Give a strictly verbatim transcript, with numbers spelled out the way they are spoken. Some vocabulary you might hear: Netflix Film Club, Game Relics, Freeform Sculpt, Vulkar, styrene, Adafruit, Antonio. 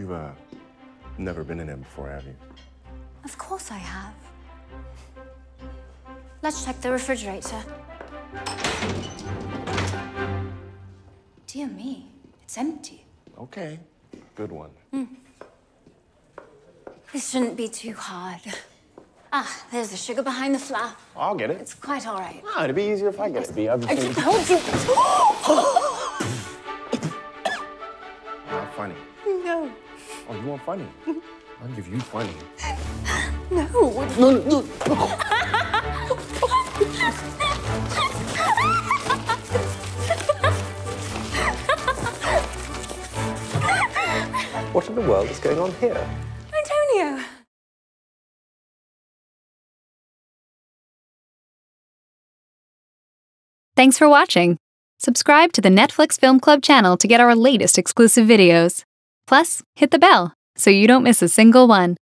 You've uh, never been in it before, have you? Of course I have. Let's check the refrigerator. Dear me, it's empty. Okay, good one. Mm. This shouldn't be too hard. Ah, there's the sugar behind the flour. I'll get it. It's quite all right. Ah, it'd be easier if I get it. I'll hold you. Not funny. No. Oh, you want funny? I'll give you funny. No. No, no, no. What in the world is going on here? Antonio. Thanks for watching. Subscribe to the Netflix Film Club channel to get our latest exclusive videos. Plus, hit the bell so you don't miss a single one.